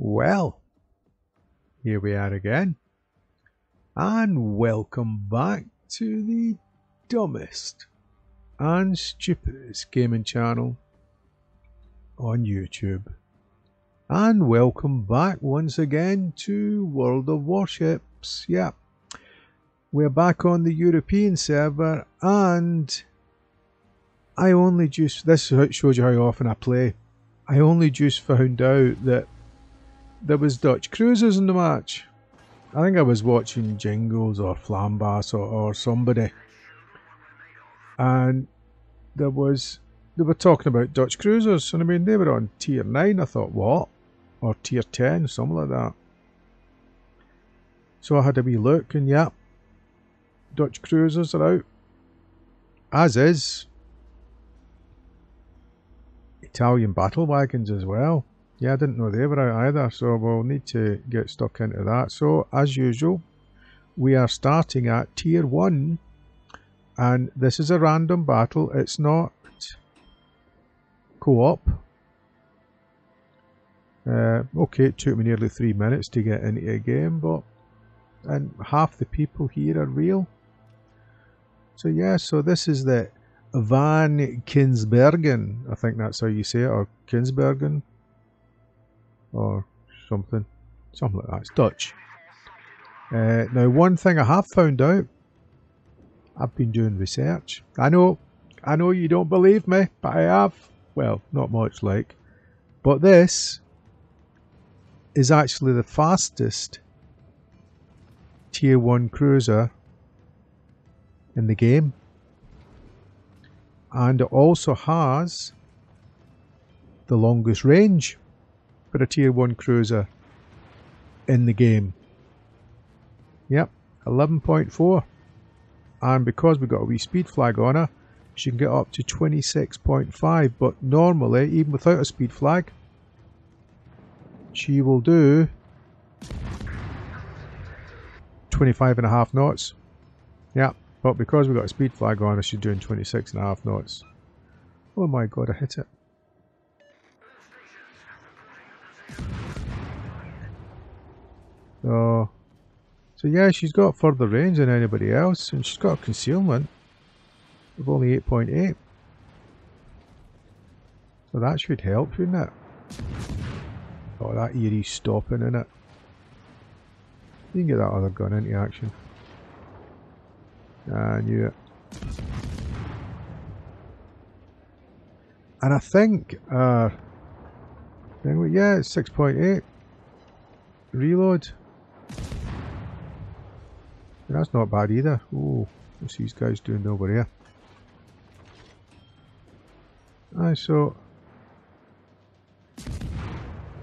Well, here we are again, and welcome back to the dumbest and stupidest gaming channel on YouTube, and welcome back once again to World of Warships. Yeah, we're back on the European server, and I only just, this shows you how often I play, I only just found out that there was Dutch cruisers in the match. I think I was watching Jingles or Flambas or somebody, and they were talking about Dutch cruisers, and I mean they were on tier 9, I thought, what? Or tier 10, something like that. So I had a wee look, and yeah, Dutch cruisers are out, as is Italian battle wagons as well. Yeah, I didn't know they were out either, so we'll need to get stuck into that. So, as usual, we are starting at Tier 1, and this is a random battle. It's not co-op. Okay, it took me nearly 3 minutes to get into a game, but and half the people here are real. So, yeah, so this is the Van Kinsbergen. I think that's how you say it, or Kinsbergen, or something like that. It's Dutch. Now, one thing I have found out, I've been doing research. I know you don't believe me, but I have. Well, not much like, but this is actually the fastest tier 1 cruiser in the game, and it also has the longest range for a tier 1 cruiser in the game. Yep, 11.4, and because we've got a wee speed flag on her, she can get up to 26.5, but normally, even without a speed flag, she will do 25.5 knots. Yep, but because we've got a speed flag on her, she's doing 26.5 knots. Oh my god, I hit it. So yeah, she's got further range than anybody else, and she's got concealment of only 8.8. So that should help, shouldn't it? Oh, that eerie stopping, in it. You can get that other gun into action. I knew it. And I think, anyway, yeah, it's 6.8. Reload. That's not bad either. Oh, what's these guys doing over here? Aye, so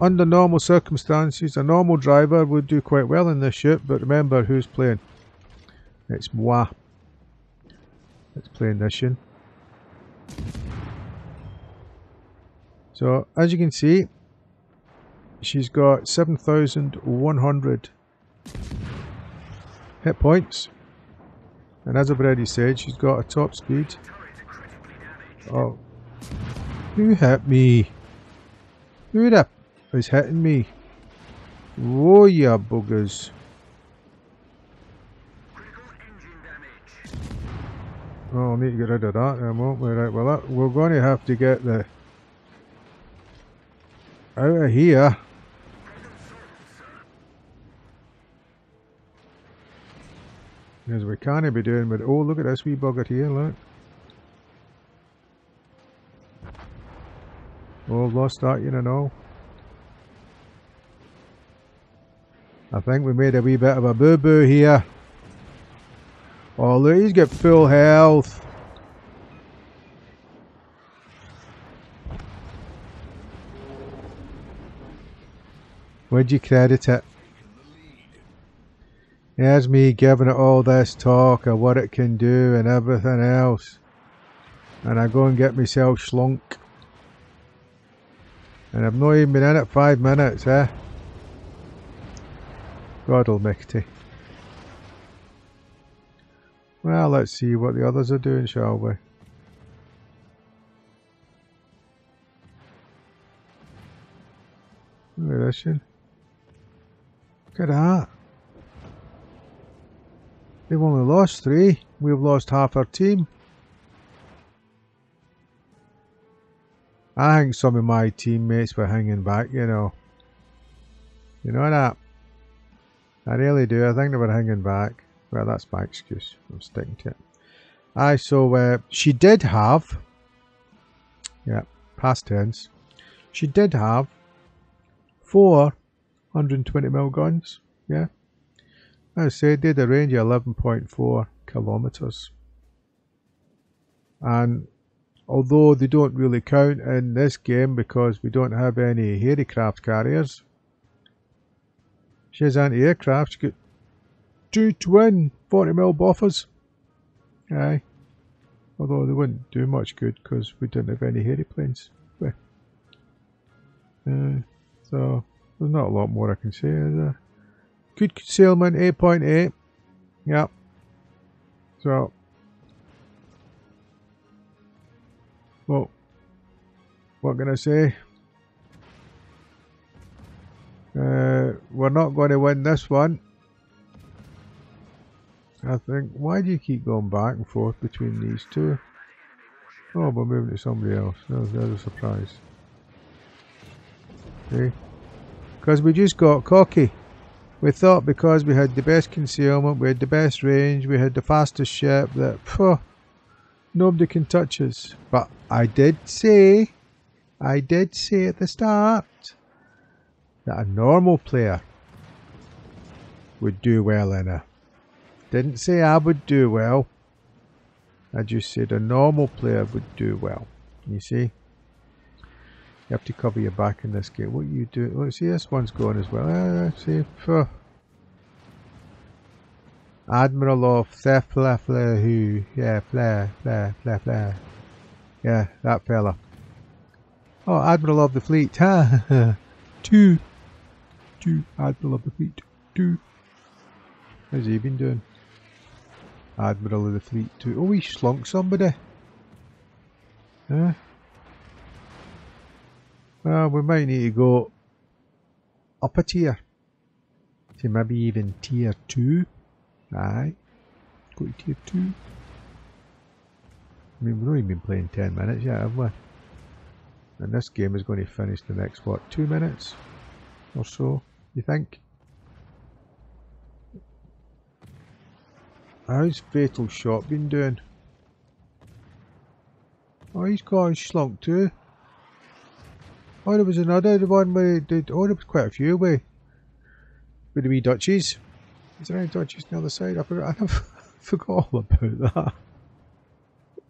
under normal circumstances, a normal driver would do quite well in this ship, but remember who's playing. It's moi. It's playing this shin. So, as you can see, she's got 7,100 hit points, and as I've already said, she's got a top speed. Oh, who hit me? Who the f is hitting me? Whoa, ya buggers. Oh, I'll need to get rid of that then, won't we? Right, well, that, we're going to have to get the out of here. Because we can't be doing with, oh, look at this wee bugger here, look. Oh, I've lost that, you know. I think we made a wee bit of a boo-boo here. Oh, look, he's got full health. Would you credit it? Here's me giving it all this talk of what it can do and everything else, and I go and get myself schlunk, and I've not even been in it 5 minutes, eh? God almighty. Well, let's see what the others are doing, shall we? Look at this one. Look at that. They've only lost 3. We've lost half our team. I think some of my teammates were hanging back, you know. You know that? I really do. I think they were hanging back. Well, that's my excuse. I'm sticking to it. Aye, so she did have... Yeah, past tense. She did have 4 120mm guns. Yeah. As I said, they had a range of 11.4 kilometres. And although they don't really count in this game because we don't have any aircraft carriers, she has anti-aircraft. She got 2 twin 40mm buffers. Aye. Although they wouldn't do much good because we didn't have any aeroplanes. So there's not a lot more I can say, is there? Good concealment, 8.8. Yep. So. Well, what can I say? We're not going to win this one. I think. Why do you keep going back and forth between these two? Oh, we're moving to somebody else. There's a surprise. Okay. Because we just got cocky. We thought because we had the best concealment, we had the best range, we had the fastest ship, that phew, nobody can touch us. But I did say at the start that a normal player would do well in her. Didn't say I would do well. I just said a normal player would do well. You see? You have to cover your back in this game. What you do? Look, see, this one's going as well. See, phew. Admiral of Theflaflahu. Yeah, Fla. Yeah, that fella. Oh, Admiral of the Fleet. Ha! Two. Admiral of the Fleet. 2. How's he been doing? Admiral of the Fleet 2. Oh, he slunk somebody. Huh? Well, we might need to go up a tier to maybe even tier 2. Aye. Go to tier 2. I mean, we've only been playing 10 minutes yet, haven't we? And this game is going to finish the next, what, 2 minutes or so, you think? How's Fatal Shot been doing? Oh, he's got his slunk too. Oh, there was another one where he did. Oh, there was quite a few away. With the wee Dutchies. Is there any Dutchies on the other side? I forgot all about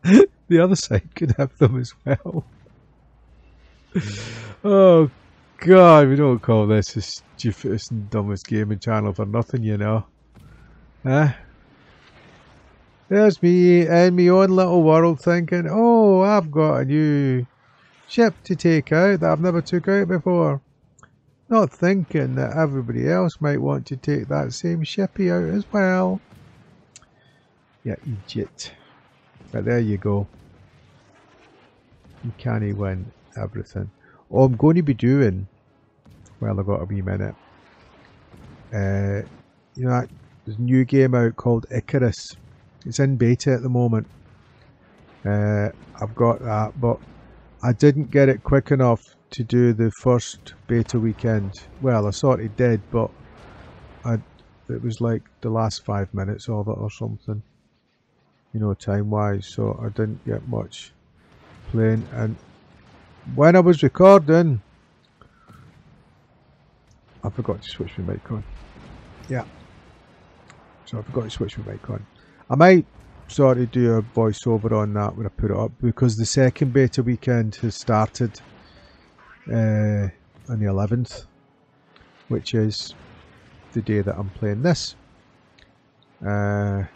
that. The other side could have them as well. Oh, God, we don't call this the stupidest and dumbest gaming channel for nothing, you know. Huh? There's me in my own little world thinking, oh, I've got a new ship to take out that I've never took out before. Not thinking that everybody else might want to take that same shippy out as well. Yeah, idiot. But there you go. You can't win everything. Oh, I'm going to be doing... Well, I've got a wee minute. You know, there's a new game out called Icarus. It's in beta at the moment. I've got that, but... I didn't get it quick enough to do the first beta weekend. Well, I sort of did, but it was like the last 5 minutes of it or something, you know, time-wise, so I didn't get much playing. And when I was recording, I forgot to switch my mic on. Yeah. So I forgot to switch my mic on. I might... Sorry to do a voiceover on that when I put it up, because the second beta weekend has started on the 11th, which is the day that I'm playing this. God,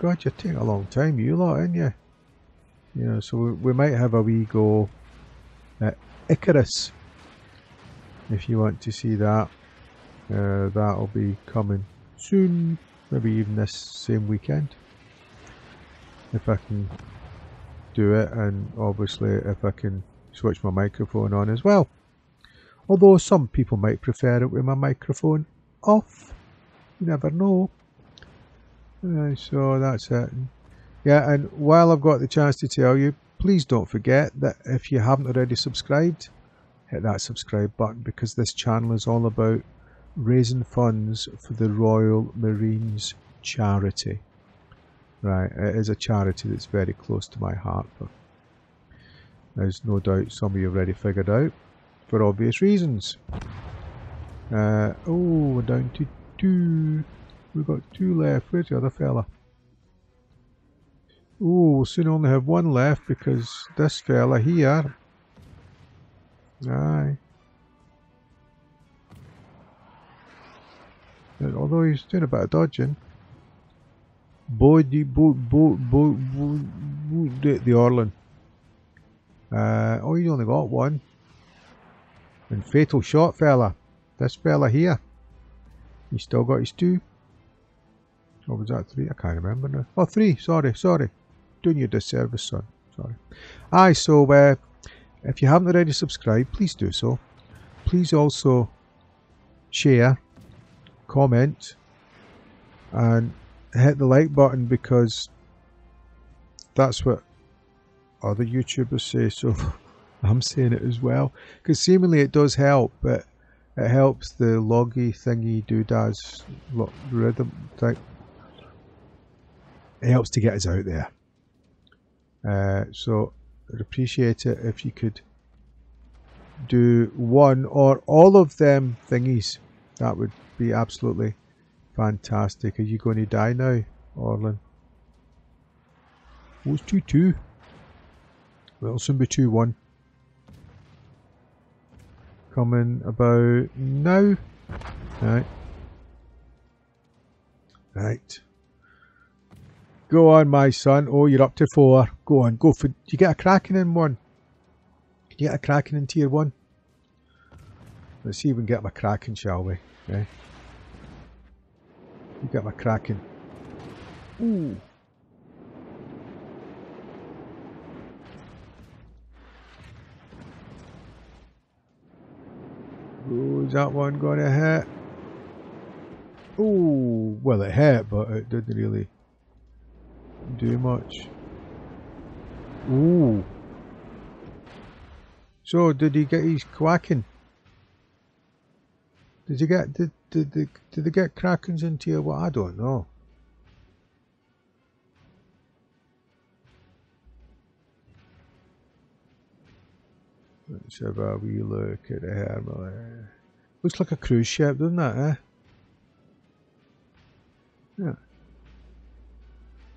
you're taking a long time, you lot, aren't you? You know, so we might have a wee go at Icarus, if you want to see that. That'll be coming soon, maybe even this same weekend. If I can do it, and obviously if I can switch my microphone on as well. Although some people might prefer it with my microphone off. You never know. So that's it. Yeah, and while I've got the chance to tell you, please don't forget that if you haven't already subscribed, hit that subscribe button, because this channel is all about raising funds for the Royal Marines Charity. Right, it is a charity that's very close to my heart. But there's no doubt some of you have already figured out, for obvious reasons. Oh, we're down to 2. We've got 2 left. Where's the other fella? Oh, we'll soon only have 1 left, because this fella here. Aye. Although he's doing a bit of dodging. The Orlan. Oh, he's only got 1. And fatal shot fella. This fella here. He's still got his 2. Or was that 3? I can't remember now. Oh, 3. Sorry. Doing you a disservice, son. Sorry. Aye, so if you haven't already subscribed, please do so. Please also share, comment, and hit the like button, because that's what other YouTubers say, so I'm saying it as well, because seemingly it does help, but it helps the loggy thingy doodahs rhythm thing. It helps to get us out there, so I'd appreciate it if you could do one or all of them thingies. That would be absolutely fantastic. Are you going to die now, Orlan? Oh, it's 2-2. It'll soon be 2-1. Coming about now. Right. Go on, my son. Oh, you're up to 4. Go on, go for. Do you get a cracking in one? Can you get a cracking in tier 1? Let's see if we can get my cracking, shall we? Okay. You get my cracking. Ooh. Ooh, is that one gonna hit? Ooh, well, it hit, but it didn't really do much. Ooh. So, did he get his quacking? Did he get did they get Krakens in tier 1? I don't know. Let's have a wee look at the Hermit. Looks like a cruise ship, doesn't it, eh? Yeah.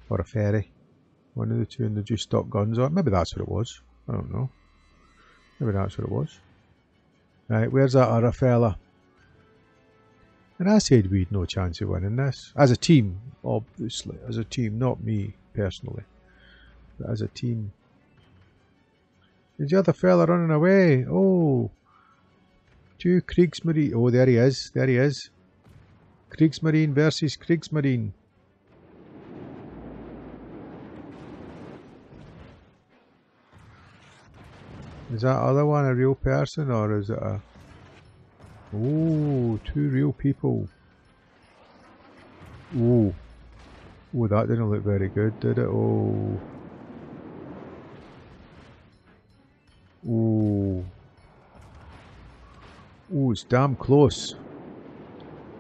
Or a ferry. One of the two, and they just stopped guns on. Maybe that's what it was. I don't know. Maybe that's what it was. Right, where's that other fella? And I said we'd no chance of winning this. As a team, obviously. As a team, not me personally. But as a team. Is the other fella running away? Oh. 2 Kriegsmarine. Oh, there he is. There he is. Kriegsmarine versus Kriegsmarine. Is that other one a real person, or is it a... Oh, 2 real people. Oh. Oh, that didn't look very good, did it? Oh. Oh. Oh, it's damn close.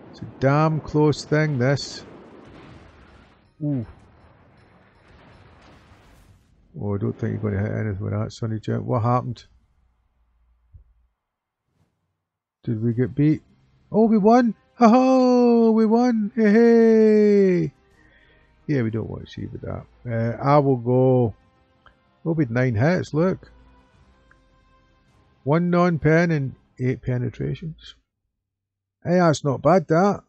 It's a damn close thing, this. Oh. Oh, I don't think you're going to hit anything with that, Sonny Jim. What happened? Did we get beat? Oh, we won! Oh, we won! Hey, hey! Yeah, we don't want to see with that. I will go. We'll be 9 hits, look. 1 non-pen and 8 penetrations. Hey, that's not bad, that.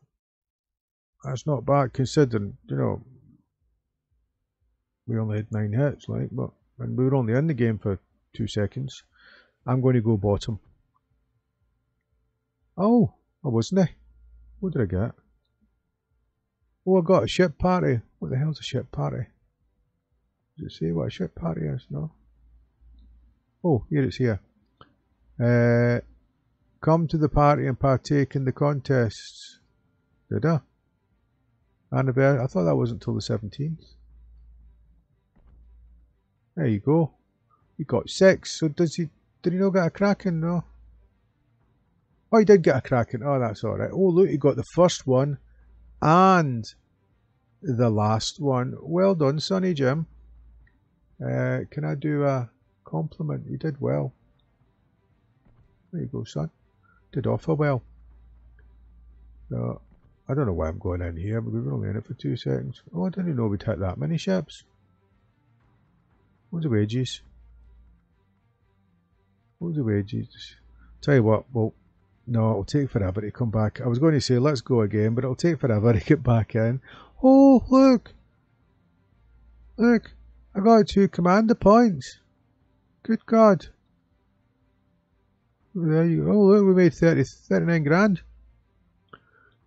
That's not bad, considering, you know, we only had 9 hits, like, but, and we were only in the game for 2 seconds. I'm going to go bottom. Oh, I wasn't I? What did I get? Oh, I got a ship party. What the hell's a ship party? Does it say what a ship party is? No. Oh, here it's here. Come to the party and partake in the contests. Did I? Annabelle, I thought that wasn't until the 17th. There you go. He got 6, so does he... Did he not get a Kraken? No. Oh, he did get a Kraken. Oh, that's alright. Oh, look, he got the first one and the last one. Well done, Sonny Jim. Can I do a compliment? You did well. There you go, son. Did offer well. I don't know why I'm going in here, but we were only in it for 2 seconds. Oh, I didn't even know we'd hit that many ships. What's the wages? What's the wages? Tell you what, well, no, it'll take forever to come back. I was going to say, let's go again, but it'll take forever to get back in. Oh, look! Look! I got 2 commander points. Good God. There you go. Oh, look, we made 39 grand.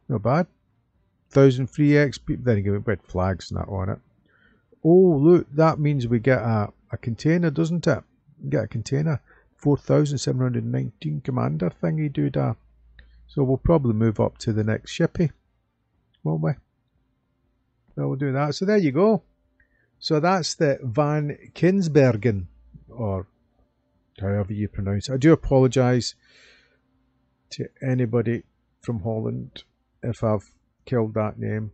Not bad. 1,000 free XP. Then again, we put flags and that on it. Oh, look, that means we get a container, doesn't it? We get a container. 4,719 commander thingy doodah. So we'll probably move up to the next shippy, won't we? So we'll do that. So there you go. So that's the Van Kinsbergen, or however you pronounce it. I do apologise to anybody from Holland if I've killed that name.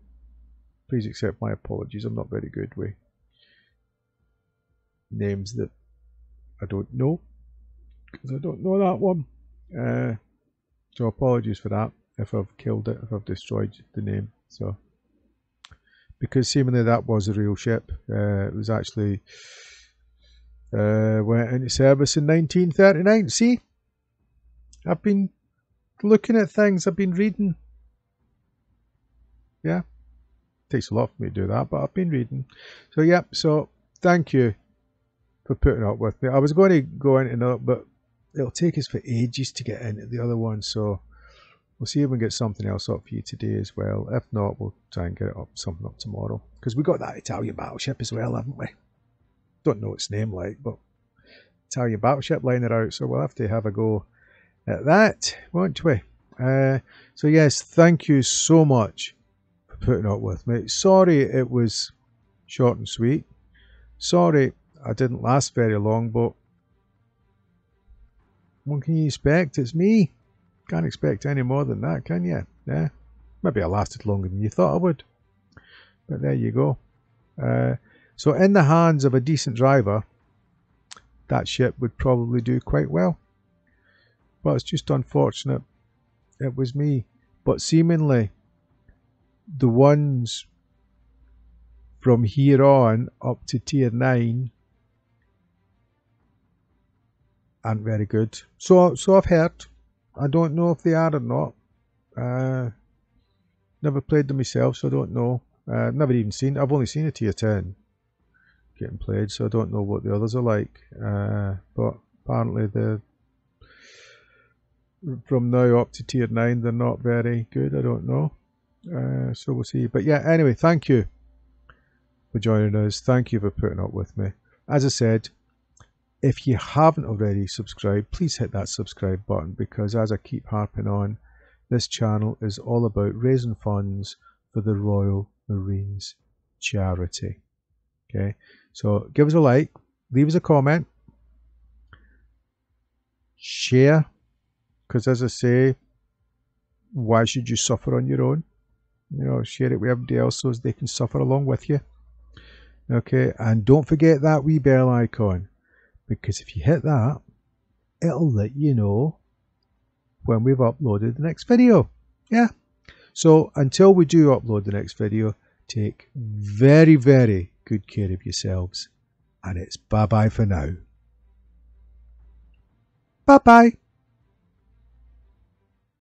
Please accept my apologies. I'm not very good with names that I don't know, because I don't know that one. So apologies for that if I've killed it, if I've destroyed the name. So. Because seemingly that was a real ship. It was actually went into service in 1939. See, I've been looking at things. I've been reading. Yeah, takes a lot for me to do that, but I've been reading. So yeah. So thank you for putting up with me. I was going to go into another, but it'll take us for ages to get into the other one. So. We'll see if we can get something else up for you today as well. If not, we'll try and get it up, something up tomorrow. Because we got that Italian battleship as well, haven't we? Don't know its name like, but Italian battleship liner out. So we'll have to have a go at that, won't we? So yes, thank you so much for putting up with me. Sorry it was short and sweet. Sorry I didn't last very long, but what can you expect? It's me. Can't expect any more than that, can you? Yeah, maybe I lasted longer than you thought I would, but there you go. So in the hands of a decent driver, that ship would probably do quite well, but it's just unfortunate it was me. But seemingly the ones from here on up to tier 9 aren't very good, so I've heard. I don't know if they are or not. Never played them myself, so I don't know. Never even seen. I've only seen a tier 10 getting played, so I don't know what the others are like. But apparently, from now up to tier 9, they're not very good. I don't know. So we'll see. But yeah, anyway, thank you for joining us. Thank you for putting up with me. As I said, if you haven't already subscribed, please hit that subscribe button, because as I keep harping on, this channel is all about raising funds for the Royal Marines Charity. Okay, so give us a like, leave us a comment, share, because as I say, why should you suffer on your own? You know, share it with everybody else so they can suffer along with you. Okay, and don't forget that wee bell icon. Because if you hit that, it'll let you know when we've uploaded the next video. Yeah. So until we do upload the next video, take very, very good care of yourselves. And it's bye-bye for now. Bye-bye.